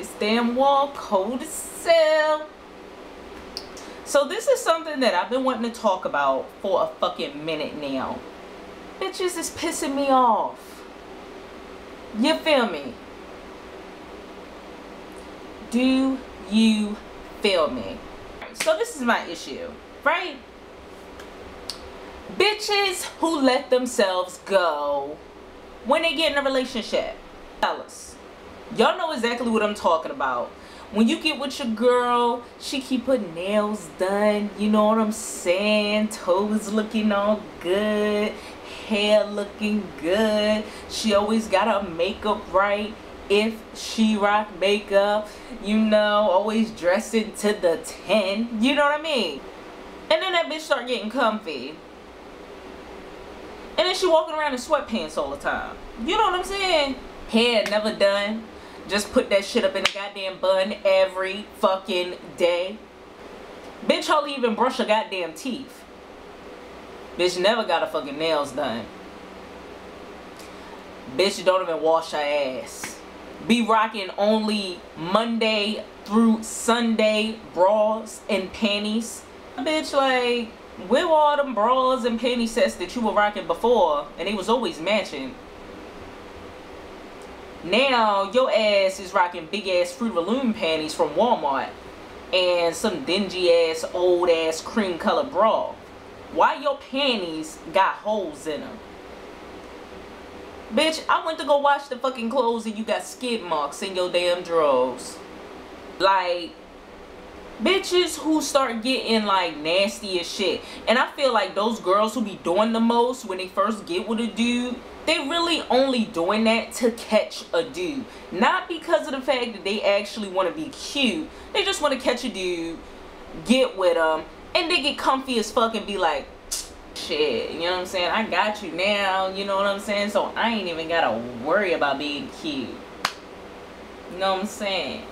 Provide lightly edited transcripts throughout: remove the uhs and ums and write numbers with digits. this damn wall cold as hell. So this is something that I've been wanting to talk about for a fucking minute now. Bitches is pissing me off. You feel me? Do you feel me? So this is my issue, right? Bitches who let themselves go when they get in a relationship. Fellas, y'all know exactly what I'm talking about. When you get with your girl, she keep her nails done, you know what I'm saying? Toes looking all good, hair looking good. She always got her makeup right, if she rock makeup, you know, always dressing to the 10, you know what I mean? And then that bitch start getting comfy. And then she walking around in sweatpants all the time. You know what I'm saying? Hair never done. Just put that shit up in a goddamn bun every fucking day. Bitch hardly even brush her goddamn teeth. Bitch never got her fucking nails done. Bitch don't even wash her ass. Be rocking only Monday through Sunday bras and panties. Bitch, like, where were all them bras and panty sets that you were rocking before and they was always matching? Now your ass is rocking big ass Fruit of the Loom panties from Walmart and some dingy ass old ass cream colored bra. Why your panties got holes in them? Bitch, I went to go wash the fucking clothes and you got skid marks in your damn drawers. Like, bitches who start getting like nasty as shit. And I feel like those girls who be doing the most when they first get with a dude, they really only doing that to catch a dude. Not because of the fact that they actually want to be cute. They just want to catch a dude, get with them, and they get comfy as fuck and be like, shit, you know what I'm saying? I got you now, you know what I'm saying? So I ain't even gotta worry about being cute. You know what I'm saying?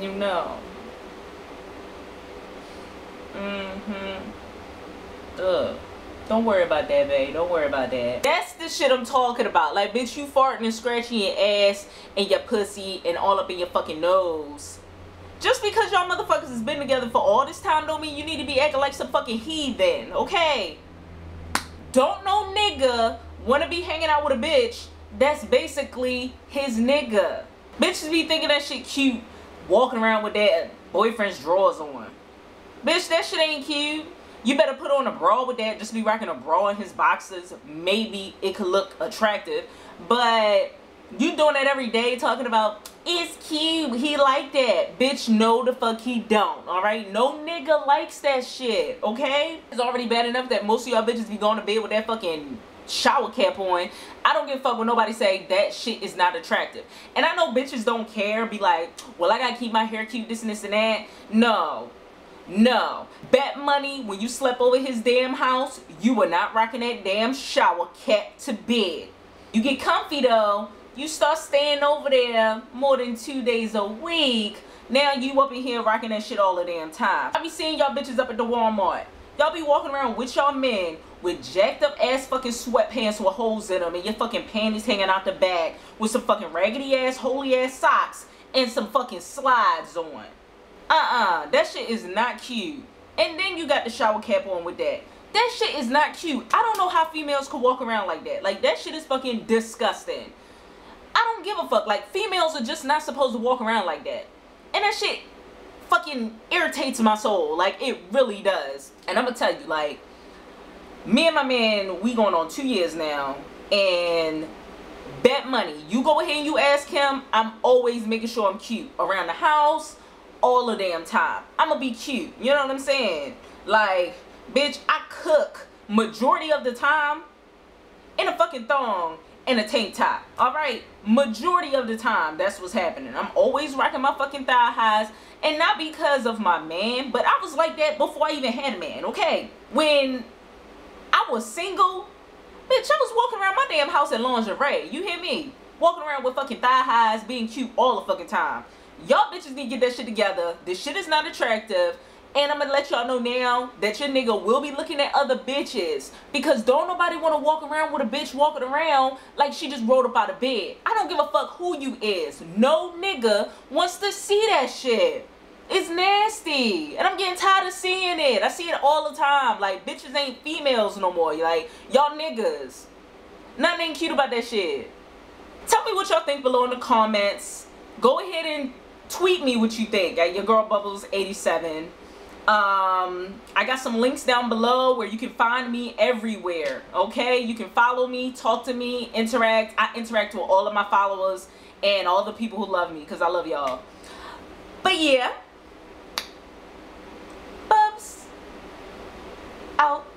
You know. Ugh. Don't worry about that, babe. Don't worry about that. That's the shit I'm talking about. Like, bitch, you farting and scratching your ass and your pussy and all up in your fucking nose. Just because y'all motherfuckers has been together for all this time don't mean you need to be acting like some fucking heathen, okay? Don't no nigga wanna be hanging out with a bitch that's basically his nigga. Bitches be thinking that shit cute, walking around with that boyfriend's drawers on. Bitch, that shit ain't cute. You better put on a bra with that. Just be rocking a bra in his boxers. Maybe it could look attractive. But you doing that every day talking about, it's cute, he like that. Bitch, no the fuck he don't, alright? No nigga likes that shit, okay? It's already bad enough that most of y'all bitches be going to bed with that fucking shower cap on. I don't give a fuck when nobody say that shit is not attractive. And I know bitches don't care, be like, well, I gotta keep my hair cute, this and this and that. No, no. Bet money when you slept over his damn house, you were not rocking that damn shower cap to bed. You get comfy though, you start staying over there more than 2 days a week. Now you up in here rocking that shit all the damn time. I be seeing y'all bitches up at the Walmart. Y'all be walking around with y'all men with jacked up ass fucking sweatpants with holes in them and your fucking panties hanging out the back with some fucking raggedy ass, holy ass socks and some fucking slides on. That shit is not cute. And then you got the shower cap on with that. That shit is not cute. I don't know how females could walk around like that. Like, that shit is fucking disgusting. I don't give a fuck. Like, females are just not supposed to walk around like that. And that shit fucking irritates my soul. Like, it really does. And I'm gonna tell you, like, me and my man, we going on 2 years now. And bet money, you go ahead and you ask him, I'm always making sure I'm cute. Around the house, all the damn time. I'm gonna be cute. You know what I'm saying? Like, bitch, I cook majority of the time in a fucking thong and a tank top. Alright? Majority of the time, that's what's happening. I'm always rocking my fucking thigh highs. And not because of my man, but I was like that before I even had a man, okay? When I was single, bitch, I was walking around my damn house in lingerie. You hear me? Walking around with fucking thigh highs, being cute all the fucking time. Y'all bitches need to get that shit together. This shit is not attractive. And I'm gonna let y'all know now that your nigga will be looking at other bitches, because don't nobody want to walk around with a bitch walking around like she just rolled up out of bed. I don't give a fuck who you is. No nigga wants to see that shit. It's nasty, and I'm getting tired of seeing it. I see it all the time. Like, bitches ain't females no more. Like, y'all niggas. Nothing ain't cute about that shit. Tell me what y'all think below in the comments. Go ahead and tweet me what you think at yagurlbubblez87. I got some links down below where you can find me everywhere, okay? You can follow me, talk to me, interact. I interact with all of my followers and all the people who love me, because I love y'all. But yeah. Bubs out.